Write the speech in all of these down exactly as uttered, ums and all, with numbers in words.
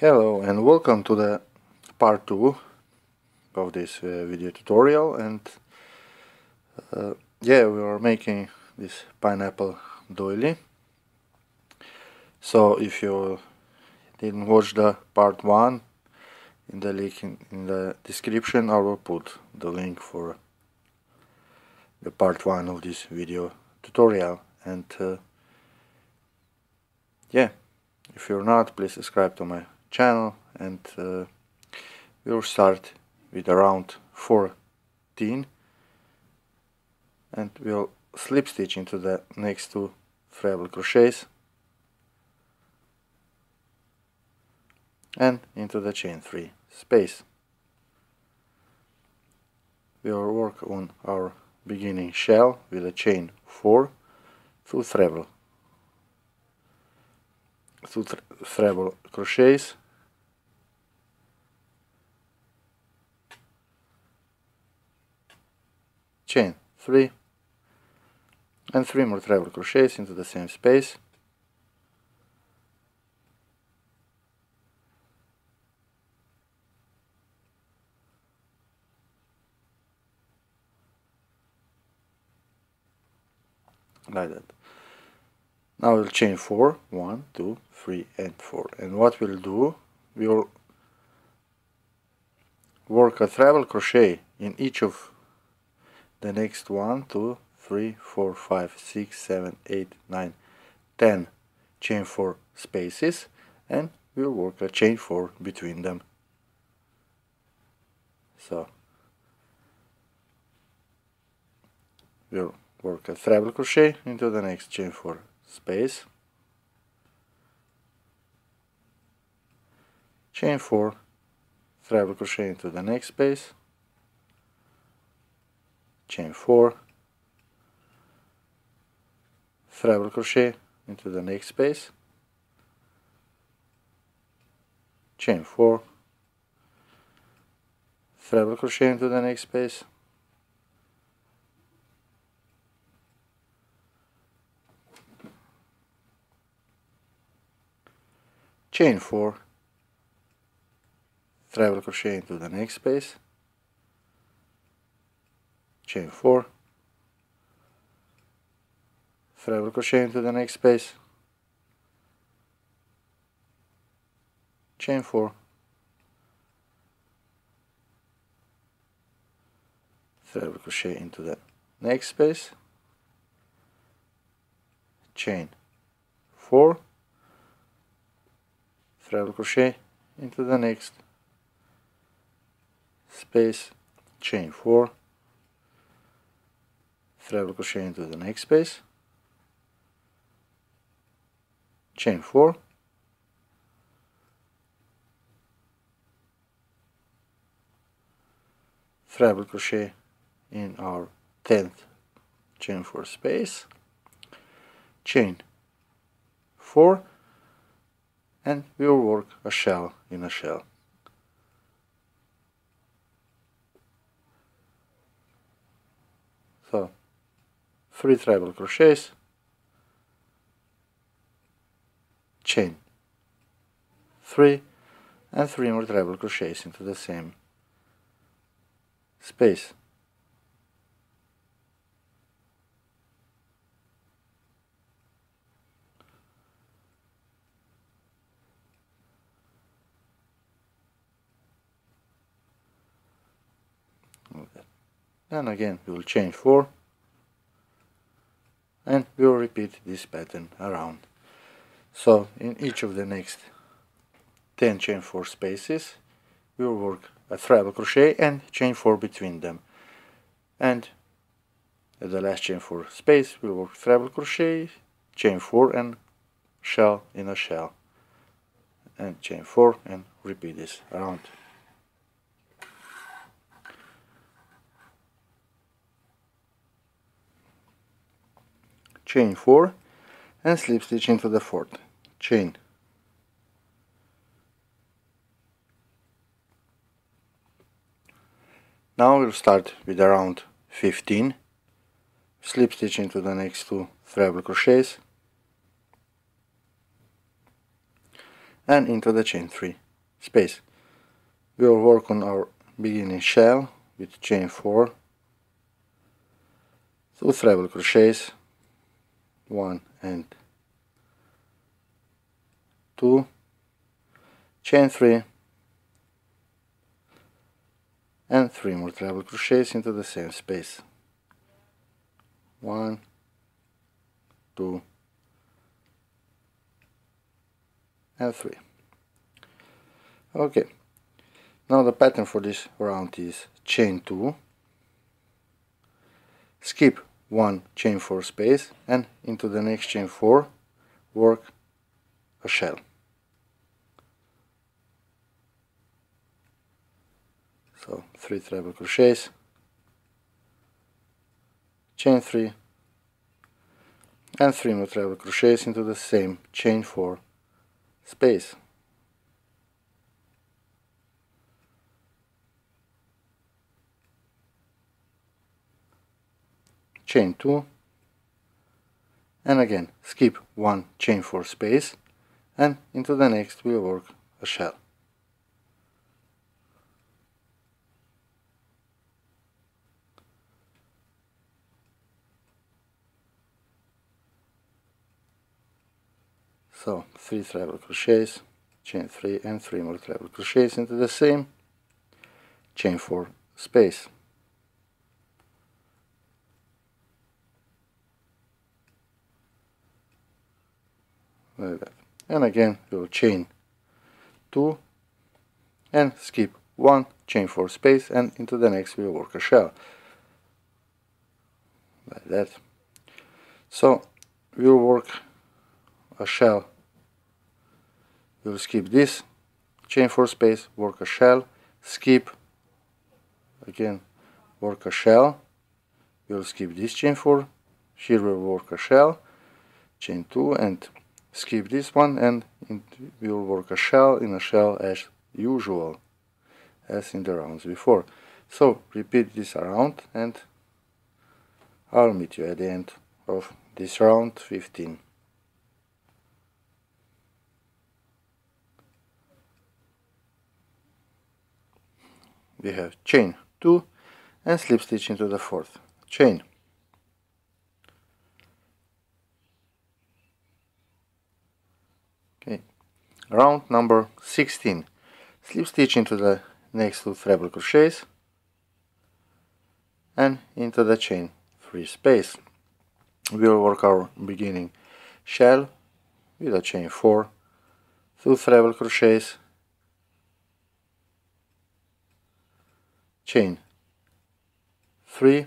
Hello and welcome to the part two of this uh, video tutorial. And uh, yeah, we are making this pineapple doily. So if you didn't watch the part one, in the link in, in the description I will put the link for the part one of this video tutorial. And uh, yeah, if you're not, please subscribe to my channel, and uh, we'll start with around fourteen and we'll slip stitch into the next two treble crochets and into the chain three space. We'll work on our beginning shell with a chain four, two treble two treble crochets chain three and three more treble crochets into the same space, like that. Now we'll chain four, one, two, three, and four. And what we'll do, we'll work a treble crochet in each of the next one, two, three, four, five, six, seven, eight, nine, ten chain four spaces, and we'll work a chain four between them. So we'll work a treble crochet into the next chain four space, chain four, treble crochet into the next space, chain four, treble crochet into the next space, chain four, treble crochet into the next space, chain four, treble crochet into the next space, chain four, treble crochet into the next space, chain four, treble crochet into the next space, chain four, treble crochet into the next space, chain four, treble crochet into the next space, chain four, treble crochet in our tenth chain four space, chain four, and we will work a shell in a shell. So three treble crochets, chain three, and three more treble crochets into the same space. Then again we will chain four, and we will repeat this pattern around. So in each of the next ten chain four spaces we will work a treble crochet and chain four between them, and at the last chain four space we will work treble crochet, chain four, and shell in a shell, and chain four, and repeat this around. Chain four and slip stitch into the fourth chain, now we'll start with around fifteen, slip stitch into the next two treble crochets and into the chain three space. We will work on our beginning shell with chain four, two treble crochets, one and two, chain three, and three more treble crochets into the same space. One, two, and three. Okay, now the pattern for this round is chain two, skip one chain four space, and into the next chain four work a shell. So three treble crochets, chain three, and three more treble crochets into the same chain four space. Chain two, and again skip one chain four space, and into the next we work a shell. So three treble crochets, chain three, and three more treble crochets into the same chain four space. Like that. And again we will chain two and skip one chain four space, and into the next we will work a shell like that. So we will work a shell, we will skip this chain four space, work a shell, skip again, work a shell, we will skip this chain four, here we will work a shell, chain two, and skip this one, and we will work a shell in a shell as usual, as in the rounds before. So repeat this around, and I'll meet you at the end of this round fifteen. We have chain two and slip stitch into the fourth chain. Round number sixteen. Slip stitch into the next two treble crochets and into the chain three space. We will work our beginning shell with a chain four, two treble crochets, chain three,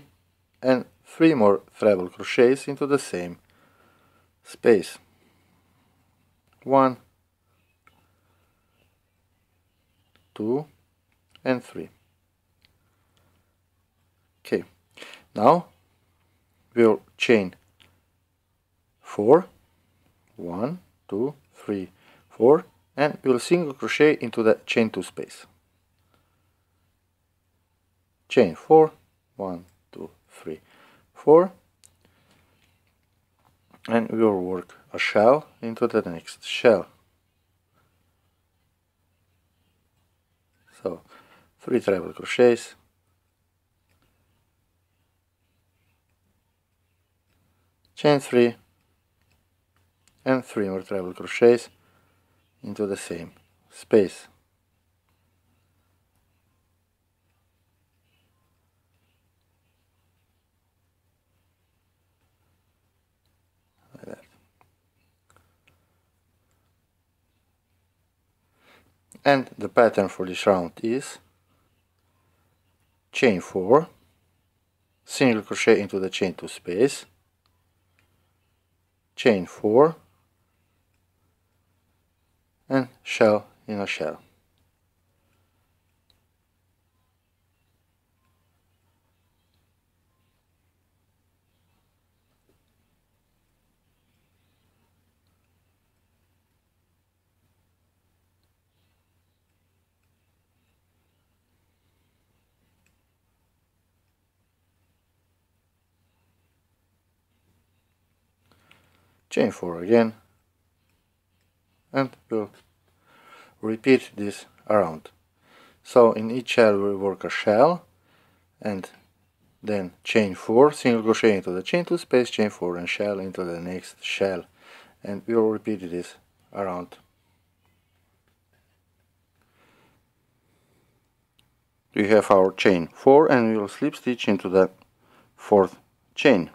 and three more treble crochets into the same space. one, two, and three. Okay, now we'll chain four, one, two, three, four, and we'll single crochet into the chain two space. Chain four, one, two, three, four, and we'll work a shell into the next shell. So three treble crochets, chain three, and three more treble crochets into the same space. Like that. And the pattern for this round is chain four, single crochet into the chain two space, chain four, and shell in a shell. Chain four again, and we'll repeat this around. So in each shell we work a shell and then chain four, single crochet into the chain two space, chain four and shell into the next shell, and we will repeat this around. We have our chain four and we will slip stitch into the fourth chain.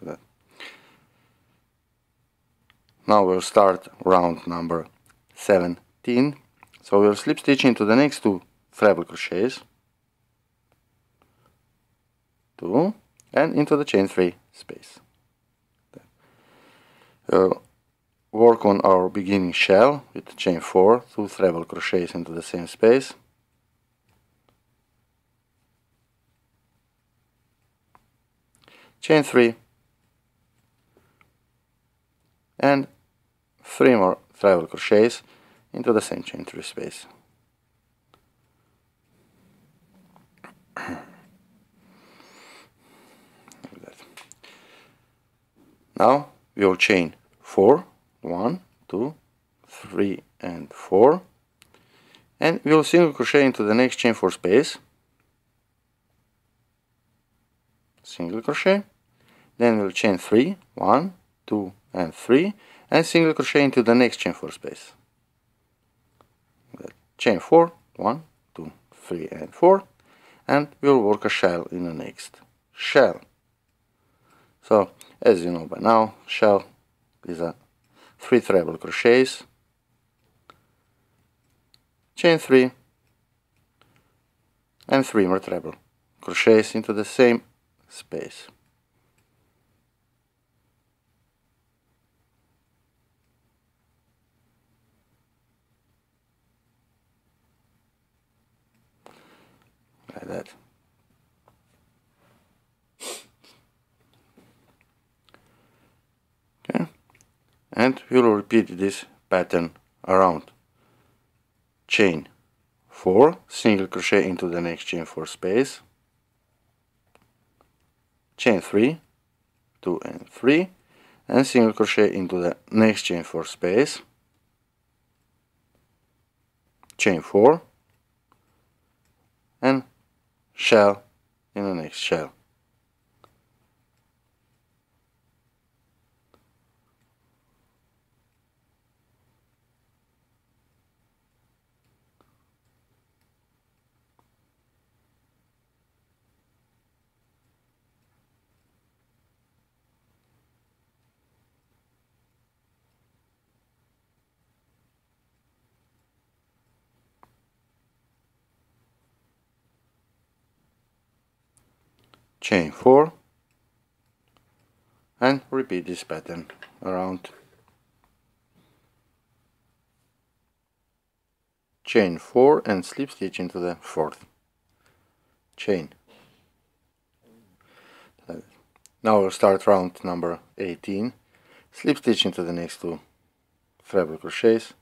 Like that. Now we'll start round number seventeen. So we'll slip stitch into the next two treble crochets, two, and into the chain three space. Uh, work on our beginning shell with chain four, two treble crochets into the same space, chain three, and three more treble crochets into the same chain three space. Like that. Now we will chain four, one, two, three and four, and we will single crochet into the next chain four space, single crochet, then we'll chain three, one, two and three, and single crochet into the next chain four space. Chain four, one, two, three and four, and we'll work a shell in the next shell. So as you know by now, shell is a three treble crochets, chain three and three more treble crochets into the same space. Like that. Okay, and we will repeat this pattern around. Chain four, single crochet into the next chain four space, chain three, two and three, and single crochet into the next chain four space, chain four, and shell in the next shell. Chain four and repeat this pattern around. Chain four and slip stitch into the fourth chain. Now we'll start round number eighteen. Slip stitch into the next two treble crochets,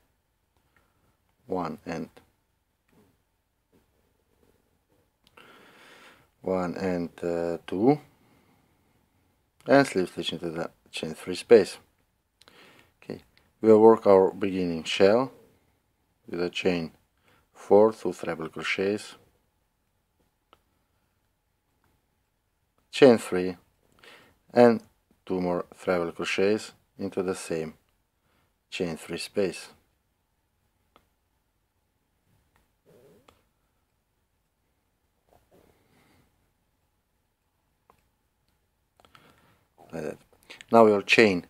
one and one and uh, two, and slip stitch into the chain three space. Okay, we'll work our beginning shell with a chain four, two treble crochets, chain three and two more treble crochets into the same chain three space. Like that. Now we will chain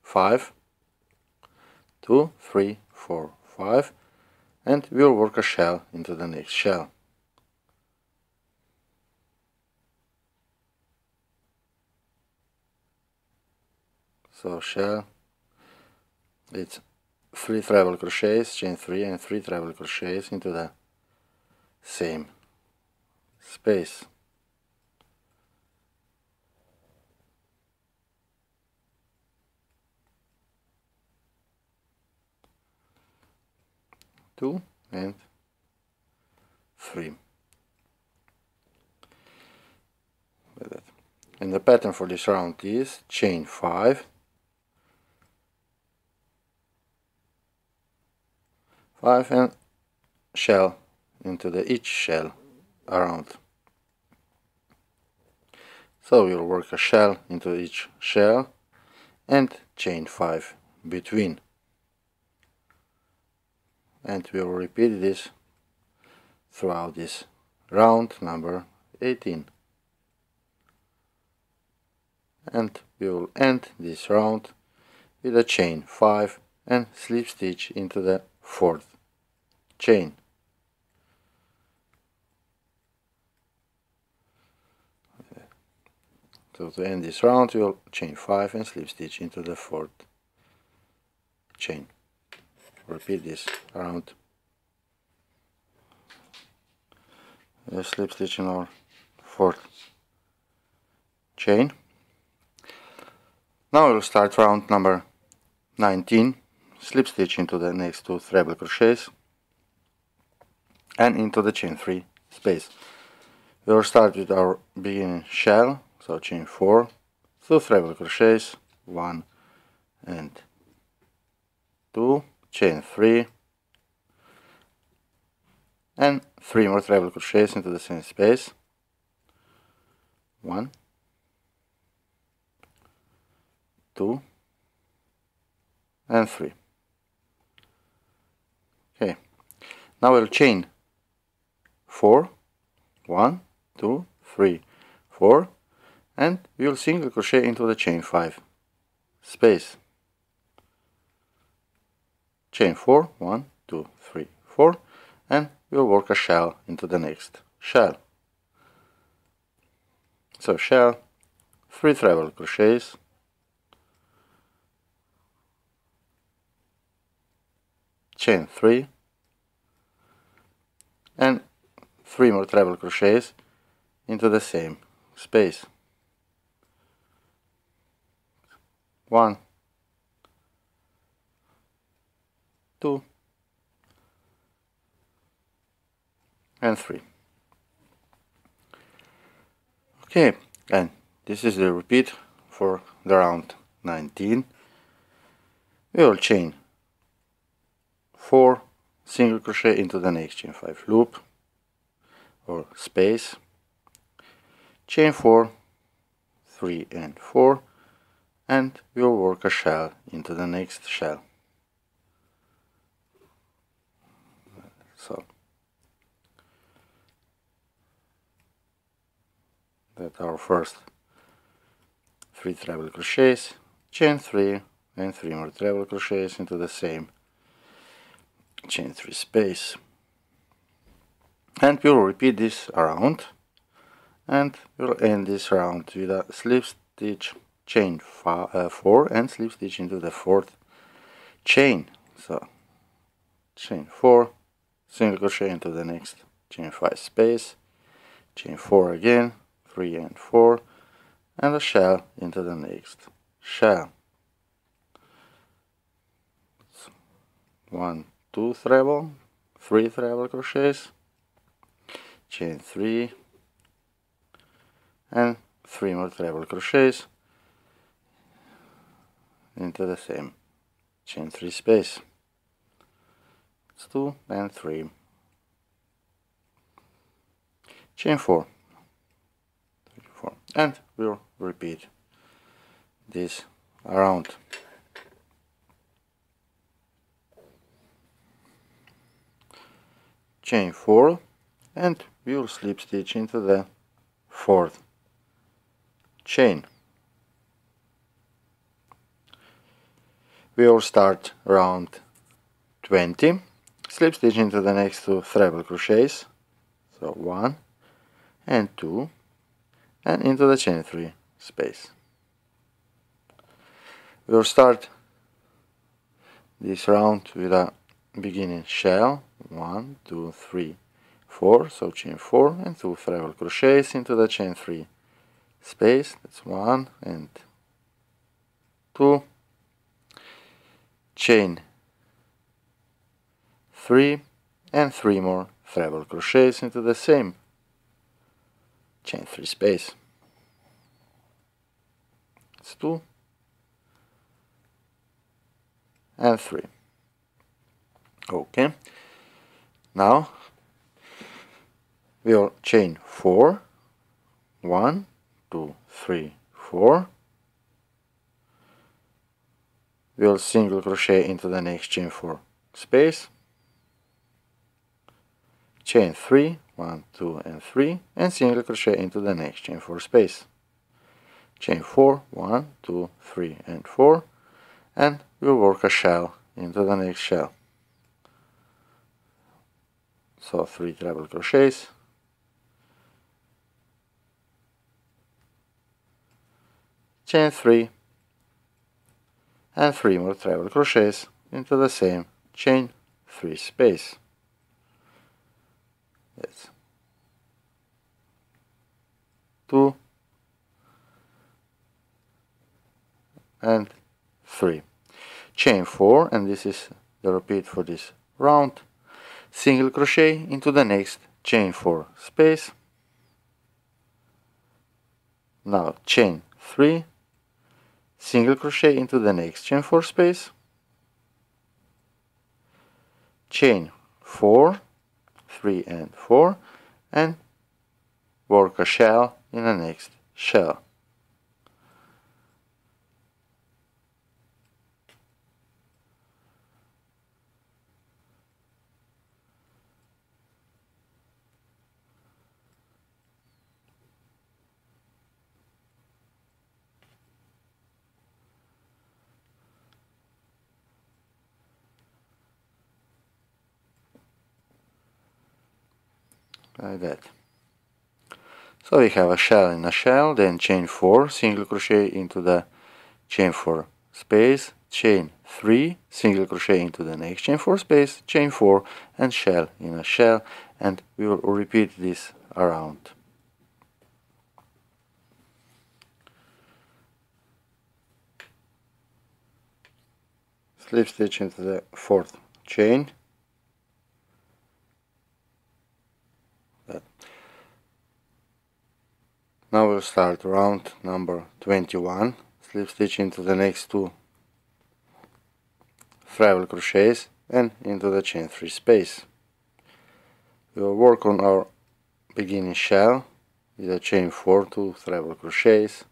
five, two, three, four, five, and we will work a shell into the next shell. So shell, it's three treble crochets, chain three and three treble crochets into the same space. Two and three. Like that. and the pattern for this round is chain five, five and shell into the each shell around. So you'll work a shell into each shell and chain five between, and we'll repeat this throughout this round number eighteen, and we will end this round with a chain five and slip stitch into the fourth chain. So to end this round we will chain five and slip stitch into the fourth chain. Repeat this round. A slip stitch in our fourth chain. Now we'll start round number nineteen, slip stitch into the next two treble crochets and into the chain three space. We will start with our beginning shell, so chain four, two treble crochets, one and two, chain three, and three more treble crochets into the same space, one, two, and three. Okay, now we'll chain four, one, two, three, four, and we'll single crochet into the chain five space. Chain four, one, two, three, four, and we'll work a shell into the next shell. So shell, three treble crochets, chain three, and three more treble crochets into the same space. One, two, and three. Okay, and this is the repeat for the round nineteen. We will chain four, single crochet into the next chain five loop or space, chain four, three and four, and we'll work a shell into the next shell. So that's our first three treble crochets, chain three and three more treble crochets into the same chain three space, and we'll repeat this around, and we'll end this round with a slip stitch, chain five, uh, four and slip stitch into the fourth chain. So chain four, single crochet into the next chain five space, chain four again, three and four, and a shell into the next shell. So one, two treble, three treble crochets, chain three, and three more treble crochets into the same chain three space. It's two and three, chain four, three, four, and we'll repeat this around. Chain four, and we'll slip stitch into the fourth chain. We'll start round twenty, slip stitch into the next two treble crochets, so one and two, and into the chain three space. We'll start this round with a beginning shell, one, two, three, four, so chain four and two treble crochets into the chain three space, that's one and two, chain three and three more treble crochets into the same chain three space. That's two and three. Okay, now we'll chain four, one, two, three, four. We'll single crochet into the next chain four space, chain three, one, two and three, and single crochet into the next chain four space, chain four, one, two, three and four, and we'll work a shell into the next shell. So three treble crochets, chain three, and three more treble crochets into the same chain three space. That's two and three, chain four, and this is the repeat for this round. Single crochet into the next chain four space, now chain three, single crochet into the next chain four space, chain four, three and four, and work a shell in the next shell. Like that. So we have a shell in a shell, then chain four, single crochet into the chain four space, chain three, single crochet into the next chain four space, chain four, and shell in a shell, and we will repeat this around. Slip stitch into the fourth chain. Now we'll start round number twenty-one, slip stitch into the next two treble crochets and into the chain three space. We will work on our beginning shell with a chain four, two treble crochets,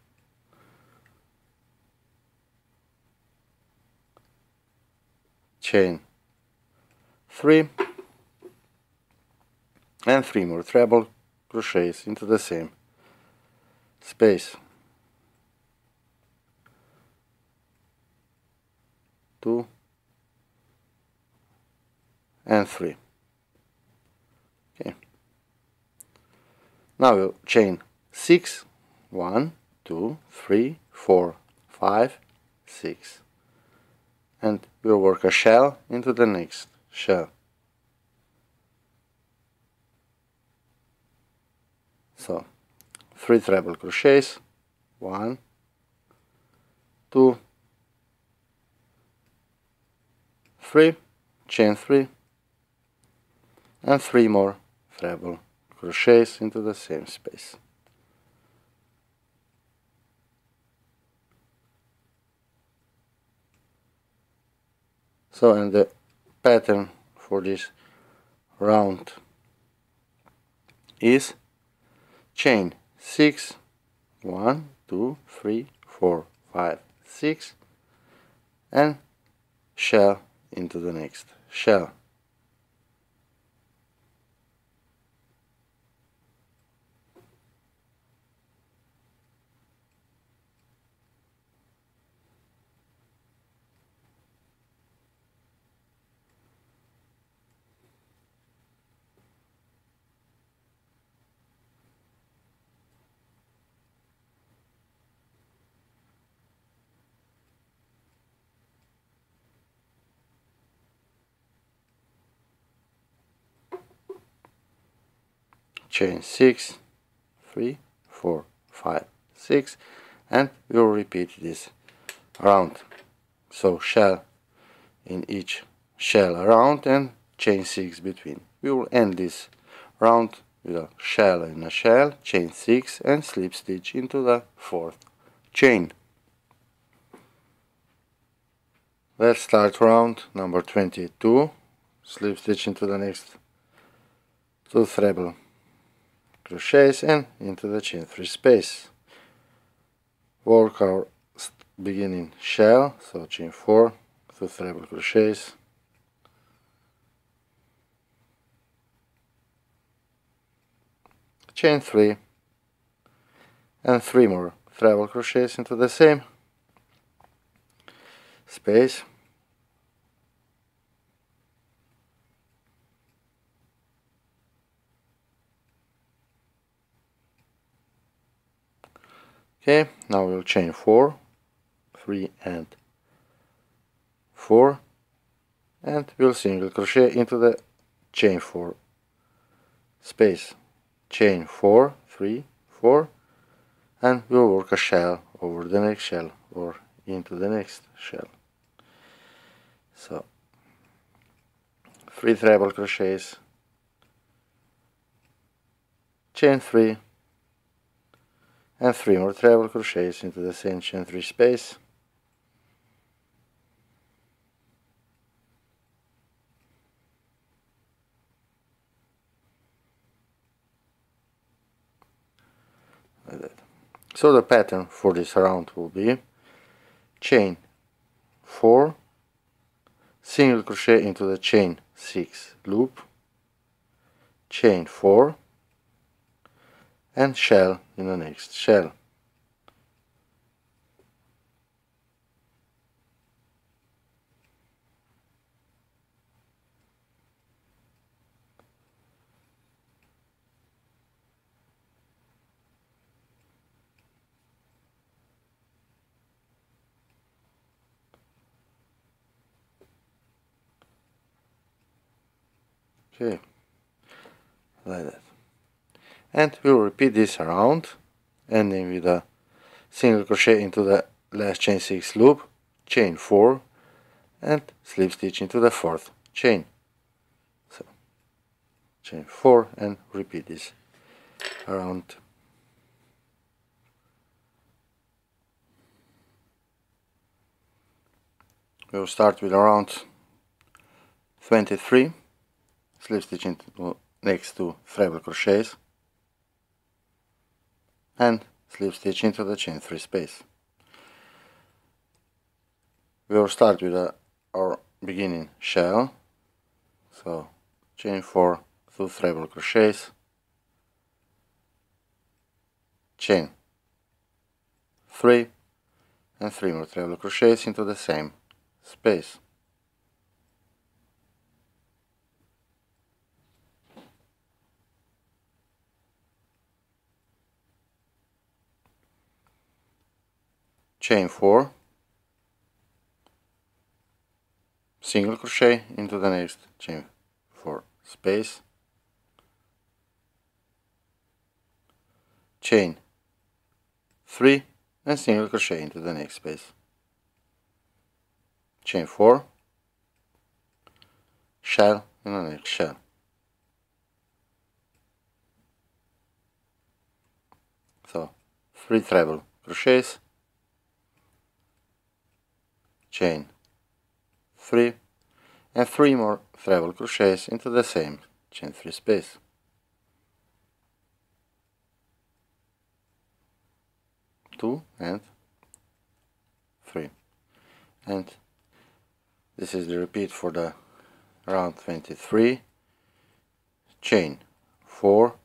chain three, and three more treble crochets into the same space, two and three. Okay, now we'll chain six, one, two, three, four, five, six, and we'll work a shell into the next shell. So three treble crochets, one, two, three, chain three, and three more treble crochets into the same space. So, and the pattern for this round is chain six, one, two, three, four, five, six, and shell into the next shell. Chain six, three, four, five, six, and we'll repeat this round. So shell in each shell around and chain six between. We will end this round with a shell in a shell, chain six, and slip stitch into the fourth chain. Let's start round number twenty-two, slip stitch into the next two treble crochets and into the chain three space. Work our beginning shell, so chain four, two treble crochets, chain three, and three more treble crochets into the same space, okay. Now we'll chain four, three and four, and we'll single crochet into the chain four space, chain four, three, four, and we'll work a shell over the next shell or into the next shell. So three treble crochets, chain three, and three more treble crochets into the same chain three space, like that. So the pattern for this round will be chain four, single crochet into the chain six loop, chain four, and shell in the next shell. Okay, like that. And we'll repeat this around, ending with a single crochet into the last chain six loop, chain four, and slip stitch into the fourth chain. So chain four, and repeat this around. We'll start with around twenty-three, slip stitch into next two treble crochets and slip stitch into the chain three space. We will start with a, our beginning shell, so chain four, two treble crochets, chain three, and three more treble crochets into the same space. Chain four, single crochet into the next chain four space, chain three, and single crochet into the next space, chain four, shell in the next shell. So three treble crochets, chain three, and three more treble crochets into the same chain three space. two and three. And this is the repeat for the round twenty-three. Chain four,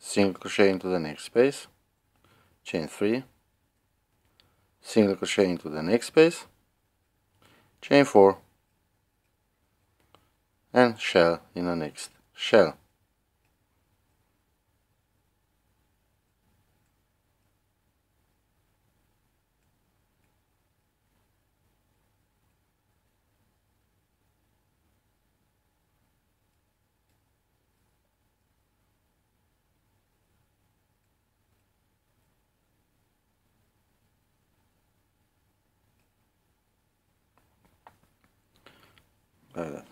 single crochet into the next space, chain three, single crochet into the next space, chain four, and shell in the next shell. Like that.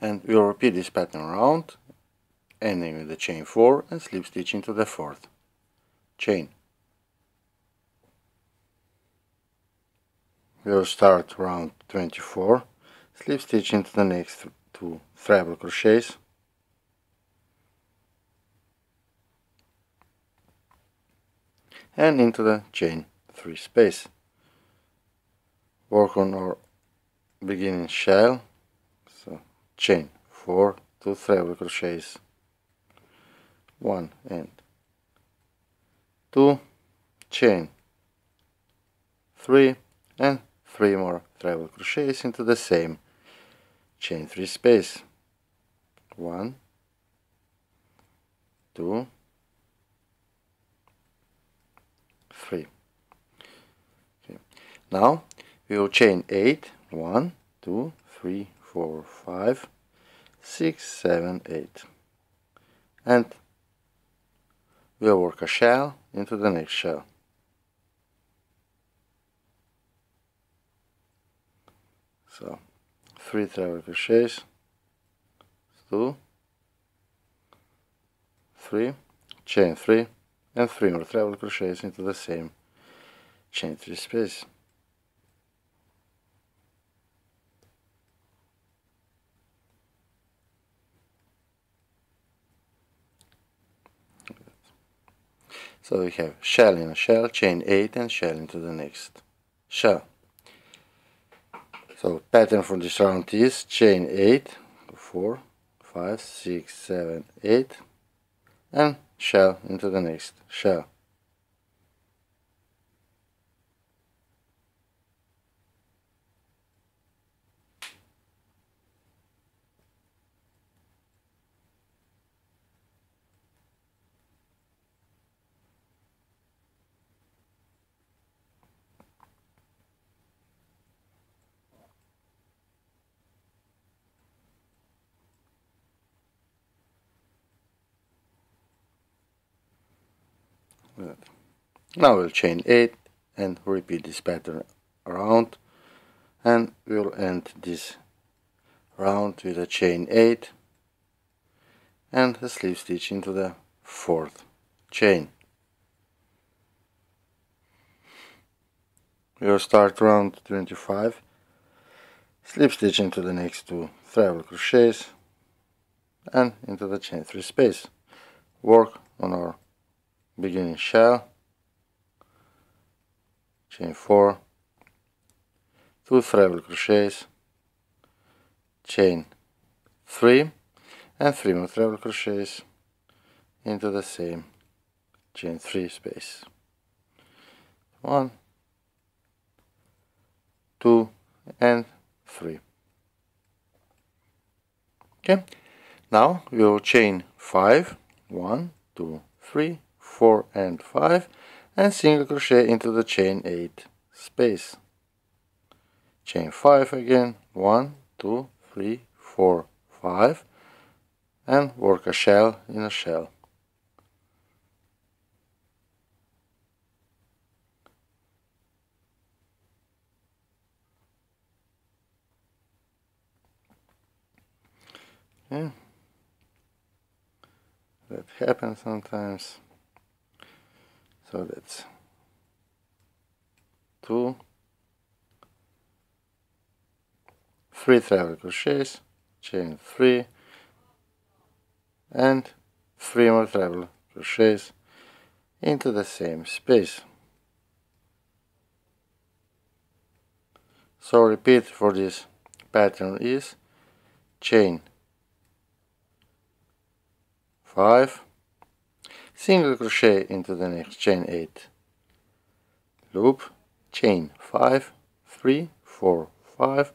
And we'll repeat this pattern around, ending with the chain four and slip stitch into the fourth chain. We'll start round twenty-four, slip stitch into the next two treble crochets, and into the chain three space. Work on our beginning shell, so chain four, two treble crochets, one and two, chain three, and three more treble crochets into the same chain three space, one, two, three. Okay. Now we will chain eight, one, two, three, four, five, six, seven, eight, and we'll work a shell into the next shell. So three treble crochets, two, three, chain three, and three more treble crochets into the same chain three space. So we have shell in a shell, chain eight, and shell into the next shell. So pattern for this round is chain eight, four, five, six, seven, eight, and shell into the next shell. Now we'll chain eight and repeat this pattern around, and we'll end this round with a chain eight and a slip stitch into the fourth chain. We'll start round twenty-five, slip stitch into the next two treble crochets and into the chain three space. Work on our beginning shell, chain four, two treble crochets, chain three, and three more treble crochets into the same chain three space, one, two, and three. Okay, now we will chain five, one, two, three, four and five, and single crochet into the chain eight space. Chain five again, one, two, three, four, five, and work a shell in a shell. Okay. That happens sometimes. So that's two, three treble crochets, chain three, and three more treble crochets into the same space. So repeat for this pattern is chain five, single crochet into the next chain eight loop, chain five, three, four, five,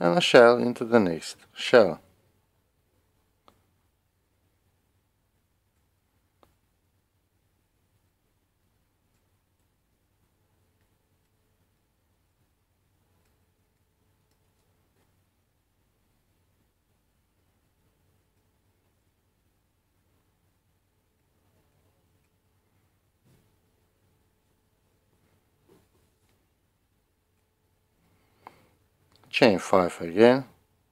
and a shell into the next shell. Chain five again,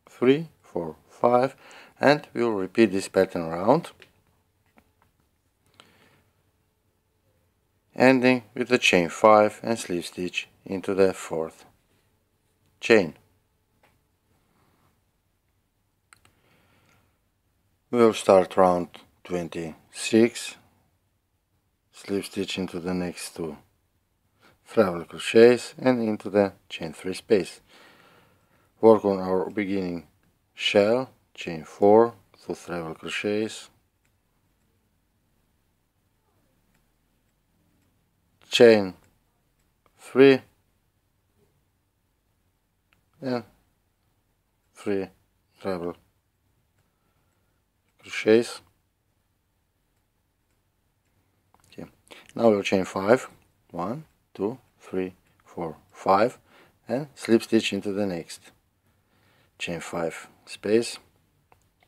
three, four, five, and we'll repeat this pattern round, ending with a chain five and slip stitch into the fourth chain. We'll start round twenty-six, slip stitch into the next two treble crochets and into the chain three space. Work on our beginning shell, chain four, two treble crochets, chain three and three treble crochets. Okay. Now we'll chain five, one, two, three, four, five, and slip stitch into the next chain five space,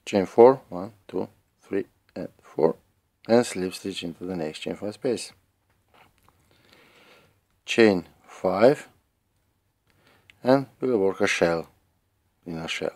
chain four, one, two, three, and four, and slip stitch into the next chain five space, chain five, and we'll work a shell in a shell.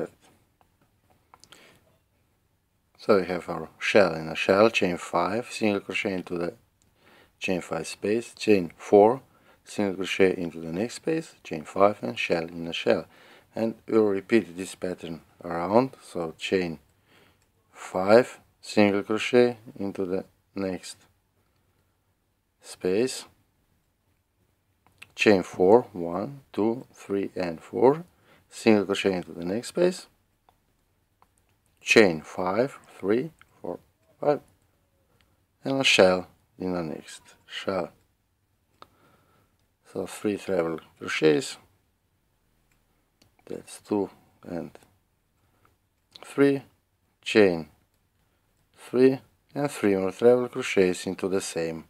Right. So we have our shell in a shell, chain five, single crochet into the chain five space, chain four, single crochet into the next space, chain five and shell in a shell. And we'll repeat this pattern around, so chain five, single crochet into the next space, chain four, one, two, three and four, single crochet into the next space, chain five, three, four, five, and a shell in the next shell. So three treble crochets, that's two and three, chain three and three more treble crochets into the same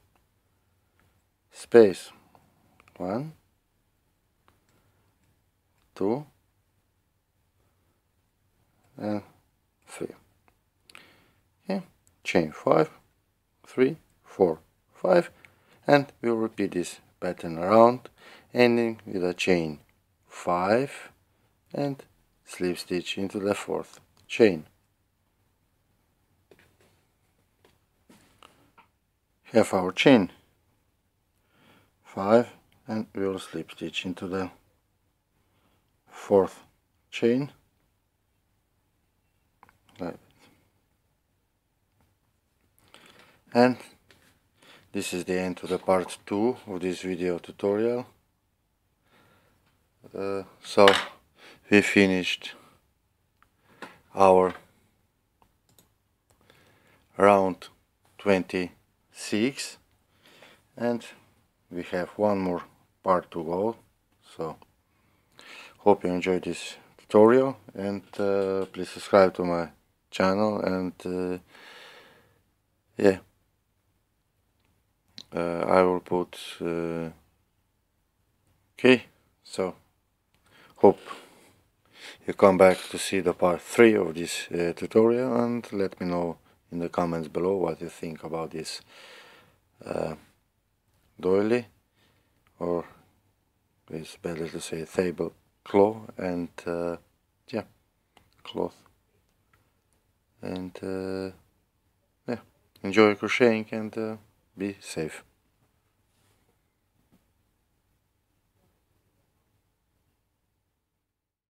space, one, two and three. Okay. Chain five, three, four, five, and we'll repeat this pattern around, ending with a chain five and slip stitch into the fourth chain. Have our chain five and we'll slip stitch into the fourth chain. Like that. And this is the end of the part two of this video tutorial. Uh, so we finished our round twenty-six and we have one more part to go. So hope you enjoyed this tutorial and uh, please subscribe to my channel and uh, yeah, uh, I will put uh, okay, so hope you come back to see the part three of this uh, tutorial and let me know in the comments below what you think about this uh, doily, or it's better to say table cloth, and uh, yeah, cloth, and uh, yeah, enjoy crocheting and uh, be safe.